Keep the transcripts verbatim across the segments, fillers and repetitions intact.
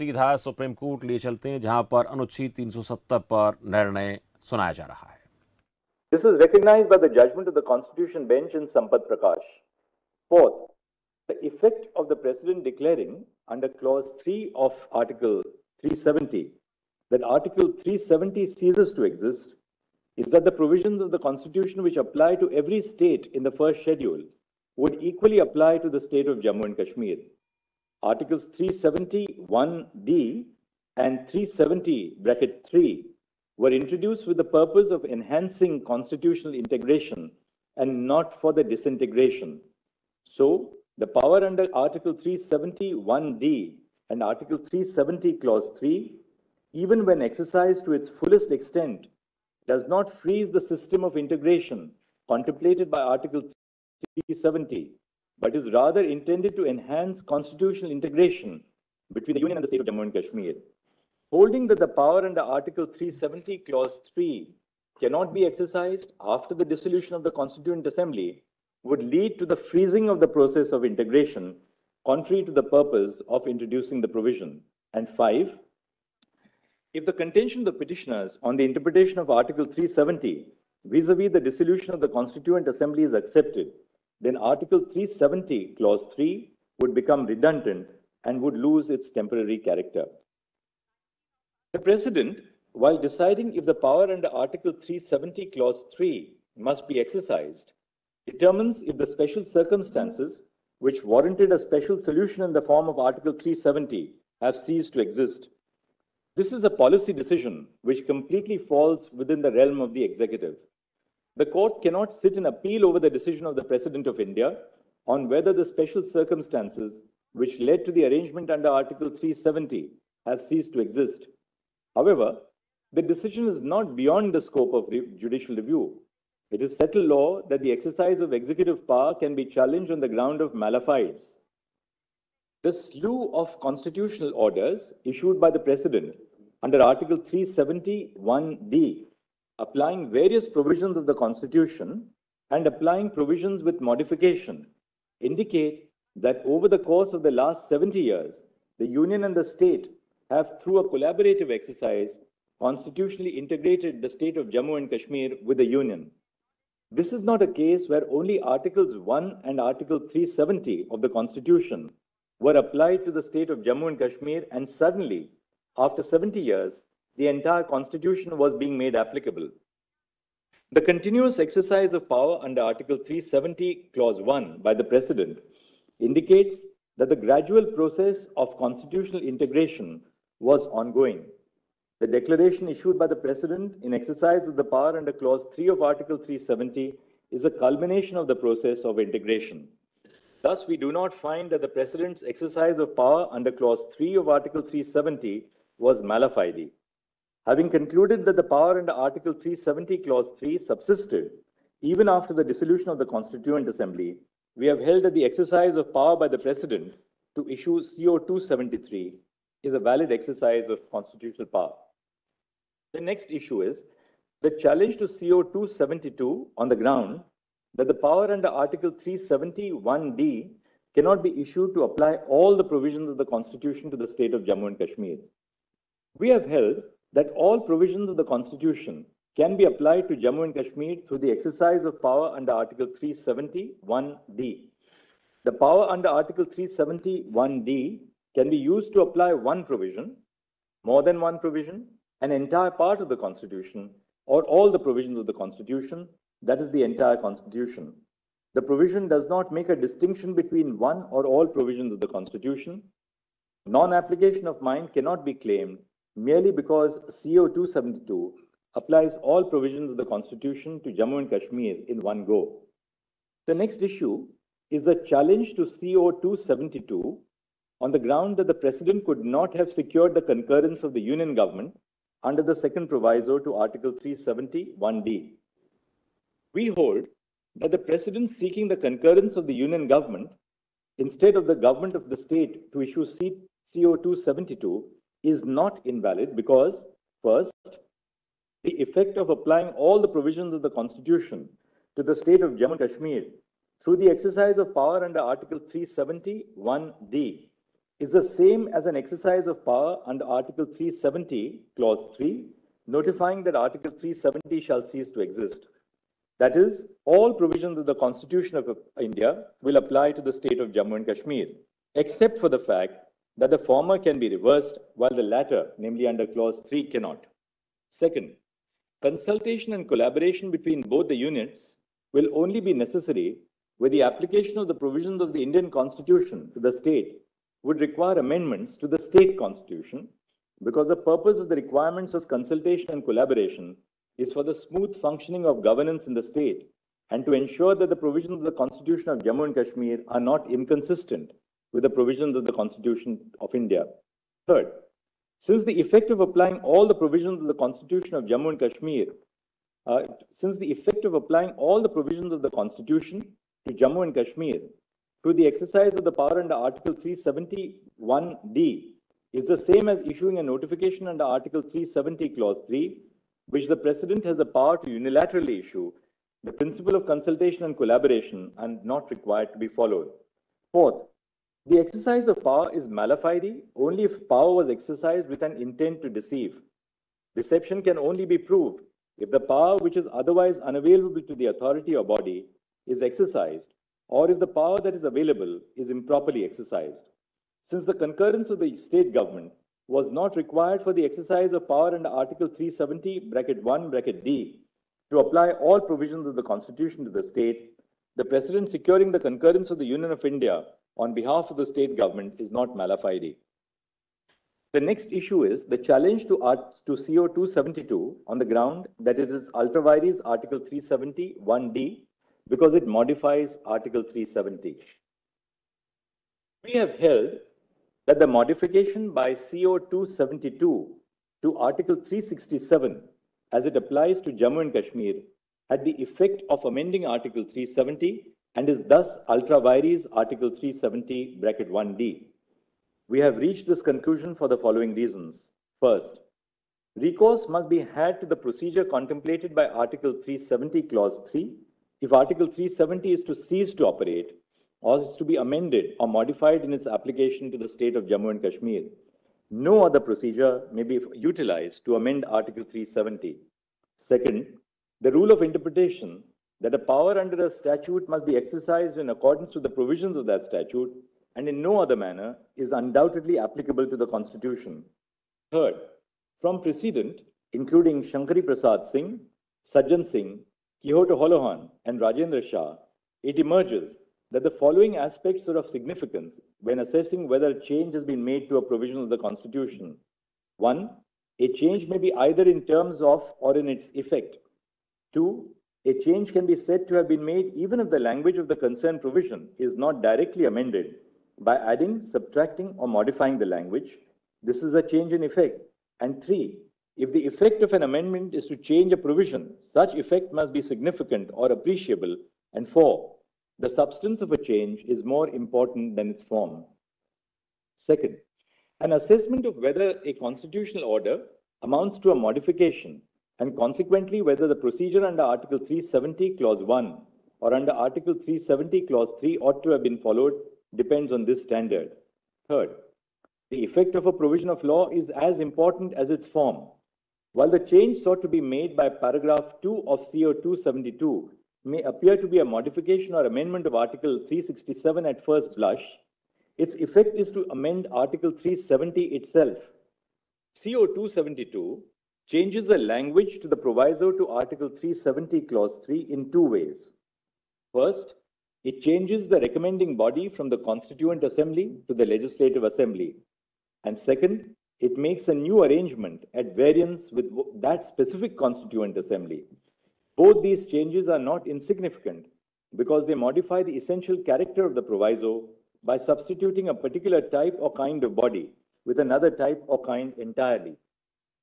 सीधा supreme court लिए चलते हैं जहां पर अनुच्छेद तीन सौ सत्तर पर निर्णय सुनाया जा रहा है। This is recognized by the judgment of the Constitution Bench in Sampat Prakash. Fourth, the effect of the President declaring under Clause three of Article three seventy that Article three seventy ceases to exist is that the provisions of the Constitution which apply to every state in the first schedule would equally apply to the state of Jammu and Kashmir. Articles three seventy one D and three seventy bracket three were introduced with the purpose of enhancing constitutional integration and not for the disintegration. So, the power under Article three seventy one D and Article three seventy clause three, even when exercised to its fullest extent, does not freeze the system of integration contemplated by Article three seventy, but is rather intended to enhance constitutional integration between the Union and the state of Jammu and Kashmir. Holding that the power under Article three seventy clause three cannot be exercised after the dissolution of the Constituent Assembly would lead to the freezing of the process of integration, contrary to the purpose of introducing the provision. And five, if the contention of the petitioners on the interpretation of Article three seventy vis-a-vis the dissolution of the Constituent Assembly is accepted, then Article three seventy clause three would become redundant and would lose its temporary character. The President, while deciding if the power under Article three seventy clause three must be exercised, determines if the special circumstances which warranted a special solution in the form of Article three seventy have ceased to exist. This is a policy decision which completely falls within the realm of the executive. The court cannot sit in appeal over the decision of the President of India on whether the special circumstances which led to the arrangement under Article three seventy have ceased to exist. However, the decision is not beyond the scope of re- judicial review. It is settled law that the exercise of executive power can be challenged on the ground of malafides. The slew of constitutional orders issued by the President under Article three seventy one D applying various provisions of the Constitution and applying provisions with modification indicate that over the course of the last seventy years, the Union and the state have, through a collaborative exercise, constitutionally integrated the state of Jammu and Kashmir with the Union. This is not a case where only Articles one and Article three seventy of the Constitution were applied to the state of Jammu and Kashmir and suddenly, after seventy years, the entire Constitution was being made applicable. The continuous exercise of power under Article three seventy clause one by the President indicates that the gradual process of constitutional integration was ongoing. The declaration issued by the President in exercise of the power under Clause three of Article three seventy is a culmination of the process of integration. Thus, we do not find that the President's exercise of power under Clause three of Article three seventy was malafide. Having concluded that the power under Article three seventy clause three subsisted even after the dissolution of the Constituent Assembly, we have held that the exercise of power by the President to issue C O two seventy-three is a valid exercise of constitutional power. The next issue is the challenge to C O two seventy-two on the ground that the power under Article three seventy one D cannot be issued to apply all the provisions of the Constitution to the state of Jammu and Kashmir. We have held that all provisions of the Constitution can be applied to Jammu and Kashmir through the exercise of power under Article three seventy one D. The power under Article three seventy one D can be used to apply one provision, more than one provision, an entire part of the Constitution, or all the provisions of the Constitution, that is the entire Constitution. The provision does not make a distinction between one or all provisions of the Constitution. Non-application of mine cannot be claimed merely because C O two seventy-two applies all provisions of the Constitution to Jammu and Kashmir in one go. The next issue is the challenge to C O two seventy-two on the ground that the President could not have secured the concurrence of the Union Government under the second proviso to Article three seventy one D. We hold that the President seeking the concurrence of the Union Government instead of the Government of the State to issue C O two seventy-two is not invalid because, first, the effect of applying all the provisions of the Constitution to the state of Jammu and Kashmir through the exercise of power under Article three seventy one D is the same as an exercise of power under Article three seventy, Clause three, notifying that Article three seventy shall cease to exist. That is, all provisions of the Constitution of India will apply to the state of Jammu and Kashmir, except for the fact that the former can be reversed while the latter, namely under Clause three, cannot. Second, consultation and collaboration between both the units will only be necessary where the application of the provisions of the Indian Constitution to the state would require amendments to the state constitution, because the purpose of the requirements of consultation and collaboration is for the smooth functioning of governance in the state and to ensure that the provisions of the Constitution of Jammu and Kashmir are not inconsistent with the provisions of the Constitution of India. Third, since the effect of applying all the provisions of the Constitution of Jammu and Kashmir, uh, since the effect of applying all the provisions of the Constitution to Jammu and Kashmir through the exercise of the power under Article three seventy-one D is the same as issuing a notification under Article three seventy, Clause three, which the President has the power to unilaterally issue, the principle of consultation and collaboration and not required to be followed. Fourth, the exercise of power is malafide only if power was exercised with an intent to deceive. Deception can only be proved if the power which is otherwise unavailable to the authority or body is exercised, or if the power that is available is improperly exercised. Since the concurrence of the state government was not required for the exercise of power under Article three seventy, bracket one, bracket D, to apply all provisions of the Constitution to the state, the President securing the concurrence of the Union of India on behalf of the state government is not mala fide. The next issue is the challenge to, Art, to C O two seventy-two on the ground that it is ultra vires Article three seventy-one D because it modifies Article three seventy. We have held that the modification by C O two seventy-two to Article three sixty-seven as it applies to Jammu and Kashmir had the effect of amending Article three seventy and is thus ultra vires Article three seventy, bracket one D. We have reached this conclusion for the following reasons. First, recourse must be had to the procedure contemplated by Article three seventy, Clause three, if Article three seventy is to cease to operate or is to be amended or modified in its application to the state of Jammu and Kashmir. No other procedure may be utilized to amend Article three seventy. Second, the rule of interpretation that a power under a statute must be exercised in accordance with the provisions of that statute and in no other manner is undoubtedly applicable to the Constitution. Third, from precedent, including Shankari Prasad Singh, Sajjan Singh, Kihoto Holohan, and Rajendra Shah, it emerges that the following aspects are of significance when assessing whether a change has been made to a provision of the Constitution. One, a change may be either in terms of or in its effect. Two, a change can be said to have been made even if the language of the concerned provision is not directly amended by adding, subtracting, or modifying the language. This is a change in effect. And three, if the effect of an amendment is to change a provision, such effect must be significant or appreciable. And four, the substance of a change is more important than its form. Second, an assessment of whether a constitutional order amounts to a modification and consequently whether the procedure under Article three seventy, Clause one or under Article three seventy, Clause three ought to have been followed depends on this standard. Third, the effect of a provision of law is as important as its form. While the change sought to be made by Paragraph two of C O two seventy-two may appear to be a modification or amendment of Article three sixty-seven at first blush, its effect is to amend Article three seventy itself. C O two seventy-two changes the language to the proviso to Article three seventy, Clause three in two ways. First, it changes the recommending body from the Constituent Assembly to the Legislative Assembly. And second, it makes a new arrangement at variance with that specific Constituent Assembly. Both these changes are not insignificant because they modify the essential character of the proviso by substituting a particular type or kind of body with another type or kind entirely.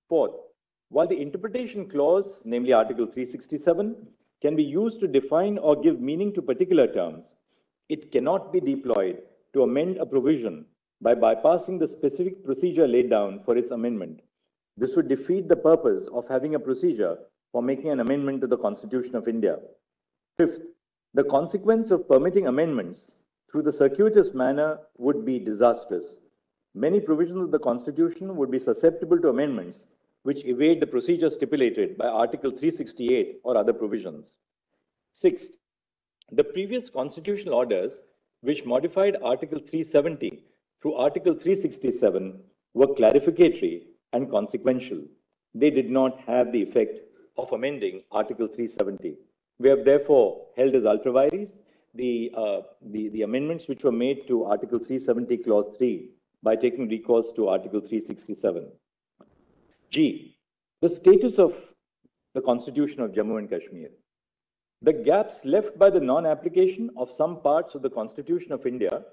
Fourth, while the interpretation clause, namely Article three sixty-seven, can be used to define or give meaning to particular terms, it cannot be deployed to amend a provision by bypassing the specific procedure laid down for its amendment. This would defeat the purpose of having a procedure for making an amendment to the Constitution of India. Fifth, the consequence of permitting amendments through the circuitous manner would be disastrous. many provisions of the Constitution would be susceptible to amendments which evade the procedure stipulated by Article three sixty-eight or other provisions. Sixth, the previous constitutional orders which modified Article three seventy through Article three sixty-seven were clarificatory and consequential. They did not have the effect of amending Article three seventy. We have therefore held as ultra vires the, uh, the, the amendments which were made to Article three seventy Clause three by taking recourse to Article three sixty-seven. G. The status of the Constitution of Jammu and Kashmir. The gaps left by the non-application of some parts of the Constitution of India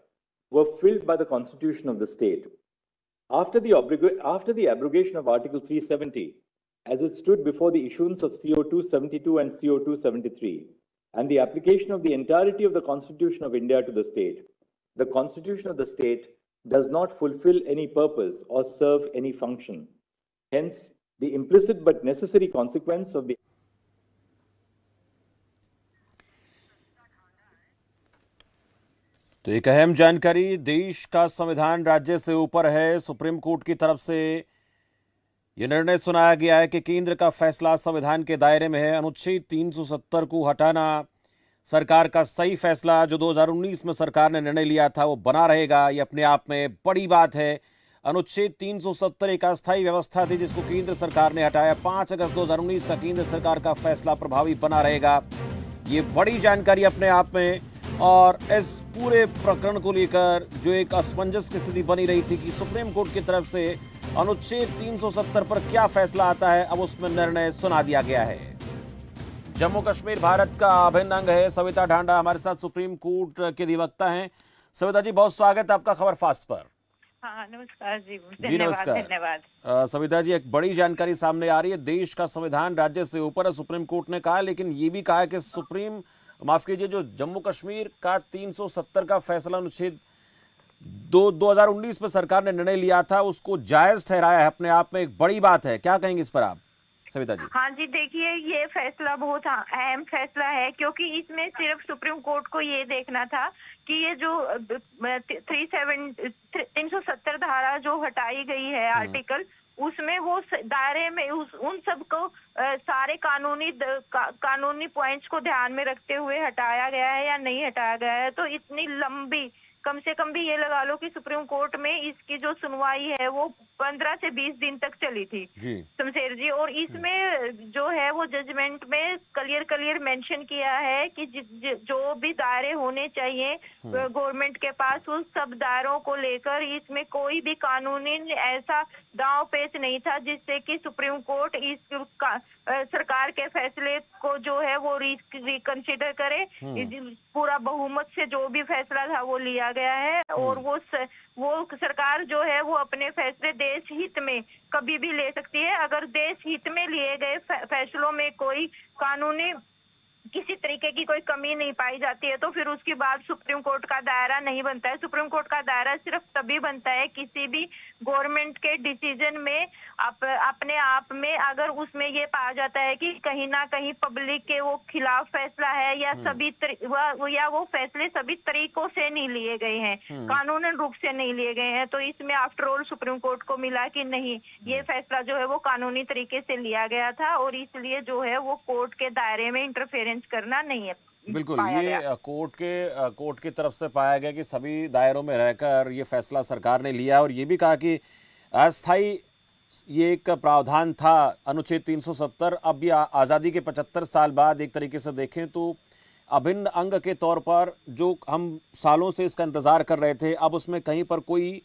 were filled by the Constitution of the state. After the, after the abrogation of Article three seventy, as it stood before the issuance of C O two seventy-two and C O two seventy-three, and the application of the entirety of the Constitution of India to the state, the Constitution of the state does not fulfill any purpose or serve any function. Hence, the implicit but necessary consequence of the तो एक अहम जानकारी, देश का संविधान राज्य से ऊपर है। सुप्रीम कोर्ट की तरफ से यह निर्णय सुनाया गया है कि केंद्र का फैसला संविधान के दायरे में है। अनुच्छेद तीन सौ सत्तर को हटाना सरकार का सही फैसला जो दो हज़ार उन्नीस में सरकार ने निर्णय लिया था वो बना रहेगा, ये अपने आप में बड़ी बात है। अनुच्छेद तीन सौ सत्तर एक अस्थायी व्यवस्था थी जिसको केंद्र सरकार ने हटाया। पाँच अगस्त दो हज़ार उन्नीस का केंद्र सरकार का फैसला प्रभावी बना रहेगा, ये बड़ी जानकारी अपने आप में। और इस पूरे प्रकरण को लेकर जो एक असमंजस की स्थिति बनी रही थी कि सुप्रीम कोर्ट की तरफ से अनुच्छेद तीन सौ सत्तर पर क्या फैसला आता है, अब उसमें निर्णय सुना दिया गया है। जम्मू कश्मीर भारत का अभिन्न अंग है। सविता ढांडा हमारे साथ सुप्रीम कोर्ट के अधिवक्ता हैं। सविता जी, बहुत स्वागत है आपका खबर फास्ट पर। हाँ, नमस्कार जी। जी नमस्कार, धन्यवाद। सविता जी, एक बड़ी जानकारी सामने आ रही है, देश का संविधान राज्य से ऊपर है सुप्रीम कोर्ट ने कहा, लेकिन ये भी कहा कि सुप्रीम माफ कीजिए जो जम्मू कश्मीर का तीन सौ सत्तर का फैसला अनुच्छेद दो हज़ार उन्नीस में सरकार ने निर्णय लिया था उसको जायज ठहराया है, अपने आप में एक बड़ी बात है। क्या कहेंगे इस पर आप सविता जी? हाँ जी, देखिए ये फैसला बहुत अहम फैसला है क्योंकि इसमें सिर्फ सुप्रीम कोर्ट को ये देखना था कि ये जो थ्री सेवन तीन सौ सत्तर धारा जो हटाई गई है आर्टिकल, उसमें वो दायरे में उस, उन सबको सारे कानूनी का, कानूनी पॉइंट्स को ध्यान में रखते हुए हटाया गया है या नहीं हटाया गया है। तो इतनी लंबी, कम से कम भी ये लगा लो कि सुप्रीम कोर्ट में इसकी जो सुनवाई है वो पंद्रह से बीस दिन तक चली थी शमशेर जी। और इसमें जो है वो जजमेंट में क्लियर क्लियर मेंशन किया है कि ज, ज, जो भी दायरे होने चाहिए गवर्नमेंट के पास, उस सब दायरों को लेकर इसमें कोई भी कानूनी ऐसा दांव पेच नहीं था जिससे कि सुप्रीम कोर्ट इस का, सरकार के फैसले को जो है वो री, रिकंसिडर करे। पूरा बहुमत से जो भी फैसला था वो लिया गया है और वो स, वो सरकार जो है वो अपने फैसले देश हित में कभी भी ले सकती है। अगर देश हित में लिए गए फैसलों में कोई कानूनी किसी तरीके की कोई कमी नहीं पाई जाती है तो फिर उसके बाद सुप्रीम कोर्ट का दायरा नहीं बनता है। सुप्रीम कोर्ट का दायरा सिर्फ तभी बनता है किसी भी गवर्नमेंट के डिसीजन में अप, अपने आप में अगर उसमें ये पाया जाता है कि कहीं ना कहीं पब्लिक के वो खिलाफ फैसला है या सभी वा, या वो फैसले सभी तरीकों से नहीं लिए गए हैं, कानूनन रूप से नहीं लिए गए हैं। तो इसमें आफ्टरऑल सुप्रीम कोर्ट को मिला कि नहीं, ये फैसला जो है वो कानूनी तरीके से लिया गया था और इसलिए जो है वो कोर्ट के दायरे में इंटरफेरेंस करना नहीं है। बिल्कुल, ये कोर्ट के कोर्ट की तरफ से पाया गया कि सभी दायरों में रहकर ये फैसला सरकार ने लिया। और ये भी कहा कि अस्थाई ये एक प्रावधान था अनुच्छेद तीन सौ सत्तर, अब ये आज़ादी के पचहत्तर साल बाद एक तरीके से देखें तो अभिन्न अंग के तौर पर जो हम सालों से इसका इंतज़ार कर रहे थे, अब उसमें कहीं पर कोई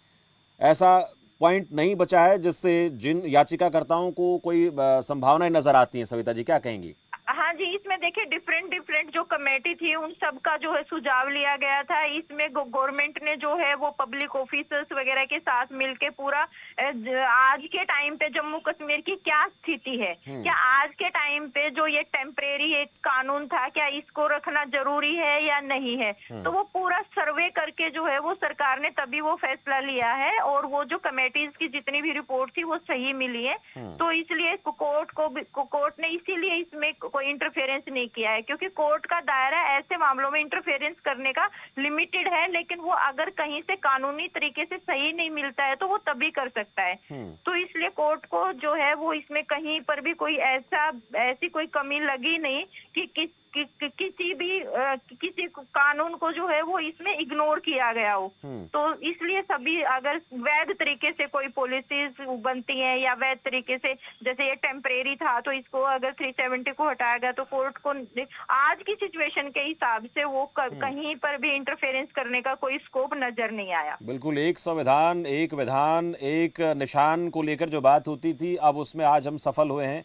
ऐसा पॉइंट नहीं बचा है जिससे जिन याचिकाकर्ताओं को कोई संभावनाएं नजर आती हैं। सविता जी क्या कहेंगी? हाँ जी, इसमें देखिए डिफरेंट डिफरेंट जो कमेटी थी उन सब का जो है सुझाव लिया गया था। इसमें गवर्नमेंट ने जो है वो पब्लिक ऑफिसर्स वगैरह के साथ मिलके पूरा आज के टाइम पे जम्मू कश्मीर की क्या स्थिति है, क्या आज के टाइम पे जो ये टेम्परेरी एक कानून था क्या इसको रखना जरूरी है या नहीं है, तो वो पूरा सर्वे करके जो है वो सरकार ने तभी वो फैसला लिया है। और वो जो कमेटीज की जितनी भी रिपोर्ट थी वो सही मिली है, तो इसलिए कोर्ट को कोर्ट ने इसीलिए इसमें कोई इंटरफेरेंस नहीं किया है, क्योंकि कोर्ट का दायरा ऐसे मामलों में इंटरफेरेंस करने का लिमिटेड है, लेकिन वो अगर कहीं से कानूनी तरीके से सही नहीं मिलता है तो वो तभी कर सकता है। तो इसलिए कोर्ट को जो है वो इसमें कहीं पर भी कोई ऐसा ऐसी कोई कमी लगी नहीं कि किस कि, कि, किसी भी आ, किसी कानून को जो है वो इसमें इग्नोर किया गया हो। तो इसलिए सभी अगर वैध तरीके से कोई पॉलिसीज बनती हैं या वैध तरीके से, जैसे ये टेम्परेरी था तो इसको अगर तीन सौ सत्तर को हटाया गया तो कोर्ट को आज की सिचुएशन के हिसाब से वो कहीं पर भी इंटरफेरेंस करने का कोई स्कोप नजर नहीं आया। बिल्कुल, एक संविधान, एक विधान, एक निशान को लेकर जो बात होती थी अब उसमें आज हम सफल हुए हैं,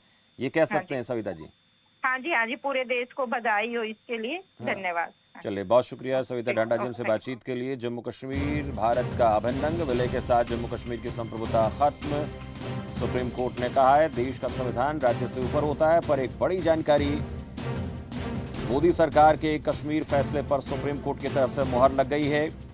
ये कह सकते हैं सविता जी। हाँ जी, हाँ जी, पूरे देश को बधाई हो इसके लिए। हाँ। धन्यवाद। चलिए, बहुत शुक्रिया सविता डांडा जी से बातचीत के लिए। जम्मू कश्मीर भारत का अभिन्न अंग, विलय के साथ जम्मू कश्मीर की संप्रभुता खत्म, सुप्रीम कोर्ट ने कहा है। देश का संविधान राज्य से ऊपर होता है, पर एक बड़ी जानकारी, मोदी सरकार के कश्मीर फैसले पर सुप्रीम कोर्ट की तरफ से मुहर लग गई है।